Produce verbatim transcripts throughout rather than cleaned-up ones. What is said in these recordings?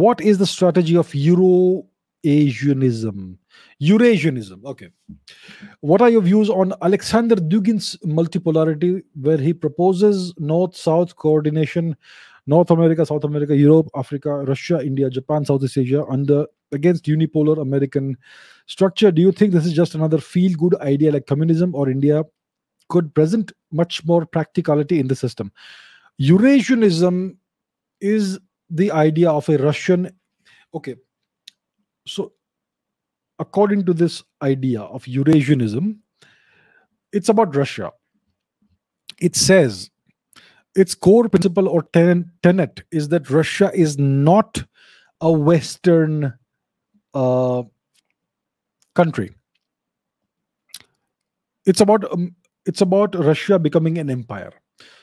what is the strategy of Eurasianism? Eurasianism, okay. What are your views on Alexander Dugin's multipolarity, where he proposes North-South coordination, North America, South America, Europe, Africa, Russia, India, Japan, Southeast Asia, under against unipolar American structure? Do you think this is just another feel-good idea like communism, or India could present much more practicality in the system? Eurasianism is the idea of a Russian... Okay, so according to this idea of Eurasianism, it's about Russia. It says its core principle or ten tenet is that Russia is not a Western uh, country. It's about um, it's about Russia becoming an empire.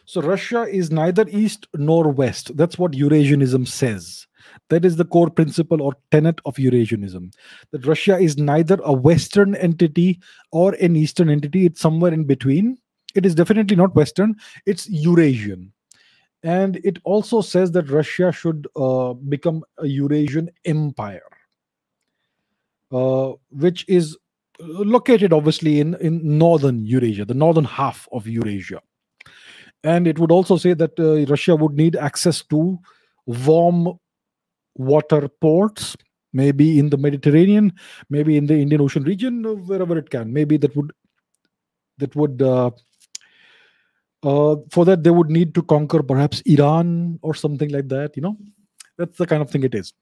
So Russia is neither East nor West. That's what Eurasianism says. That is the core principle or tenet of Eurasianism. That Russia is neither a Western entity or an Eastern entity. It's somewhere in between. It is definitely not Western. It's Eurasian. And it also says that Russia should uh, become a Eurasian empire, uh, which is located obviously in, in northern Eurasia, the northern half of Eurasia. And it would also say that uh, Russia would need access to warm water ports, maybe in the Mediterranean, maybe in the Indian Ocean region, wherever it can. Maybe that would, that would, uh, uh, for that they would need to conquer perhaps Iran or something like that. You know, that's the kind of thing it is.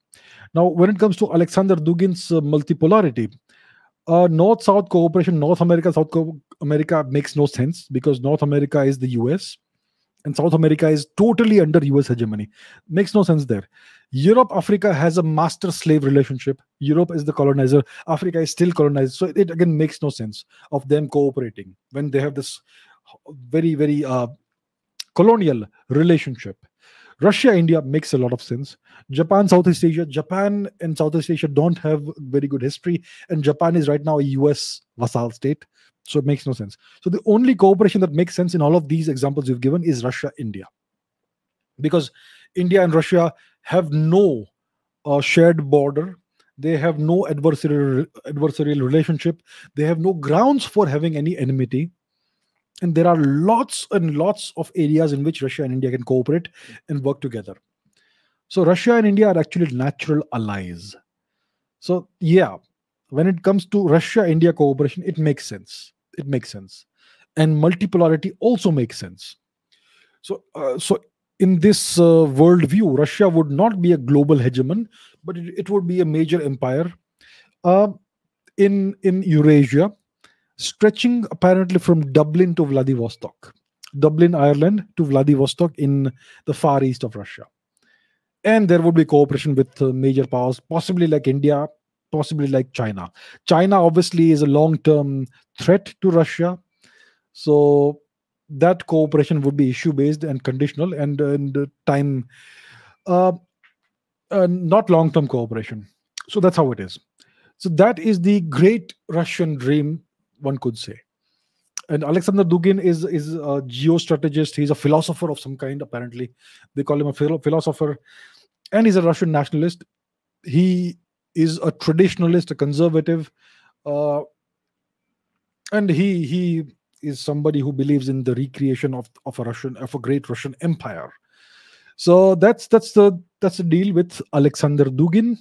Now, when it comes to Alexander Dugin's uh, multipolarity, uh, North-South cooperation, North America, South Co America makes no sense, because North America is the U S and South America is totally under U S hegemony. Makes no sense there. Europe, Africa has a master-slave relationship. Europe is the colonizer. Africa is still colonized. So it, again, makes no sense of them cooperating when they have this very, very uh, colonial relationship. Russia, India makes a lot of sense. Japan, Southeast Asia. Japan and Southeast Asia don't have very good history. And Japan is right now a U S vassal state. So it makes no sense. So the only cooperation that makes sense in all of these examples you've given is Russia, India. Because India and Russia have no uh, shared border. They have no adversarial, adversarial relationship. They have no grounds for having any enmity. And there are lots and lots of areas in which Russia and India can cooperate and work together. So Russia and India are actually natural allies. So yeah, when it comes to Russia-India cooperation, it makes sense. It makes sense. And multipolarity also makes sense. So, uh, so in this uh, worldview, Russia would not be a global hegemon, but it, it would be a major empire uh, in, in Eurasia, stretching apparently from Dublin to Vladivostok. Dublin, Ireland to Vladivostok in the far east of Russia. And there would be cooperation with uh, major powers, possibly like India, possibly like China. China obviously is a long-term threat to Russia. So that cooperation would be issue-based and conditional, and, and time, uh, uh, not long-term cooperation. So that's how it is. So that is the great Russian dream, one could say. And Alexander Dugin is, is a geostrategist. He's a philosopher of some kind, apparently. They call him a philosopher. And he's a Russian nationalist. He is a traditionalist, a conservative. Uh, and he, he is somebody who believes in the recreation of, of a Russian, of a great Russian empire. So that's, that's the, that's the deal with Alexander Dugin.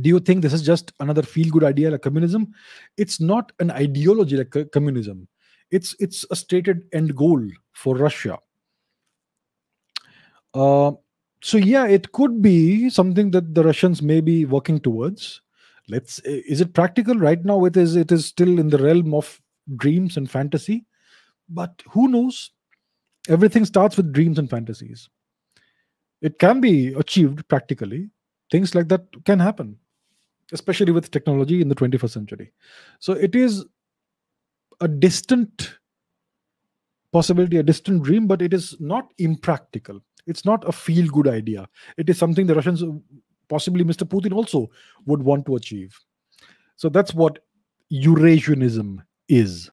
Do you think this is just another feel-good idea like communism? It's not an ideology like communism. It's, it's a stated end goal for Russia. Uh, so yeah, it could be something that the Russians may be working towards. Let's, is it practical? Right now it is, it is still in the realm of dreams and fantasy. But who knows? Everything starts with dreams and fantasies. It can be achieved practically. Things like that can happen, especially with technology in the twenty-first century. So it is a distant possibility, a distant dream, but it is not impractical. It's not a feel-good idea. It is something the Russians, possibly Mister Putin also, would want to achieve. So that's what Eurasianism is.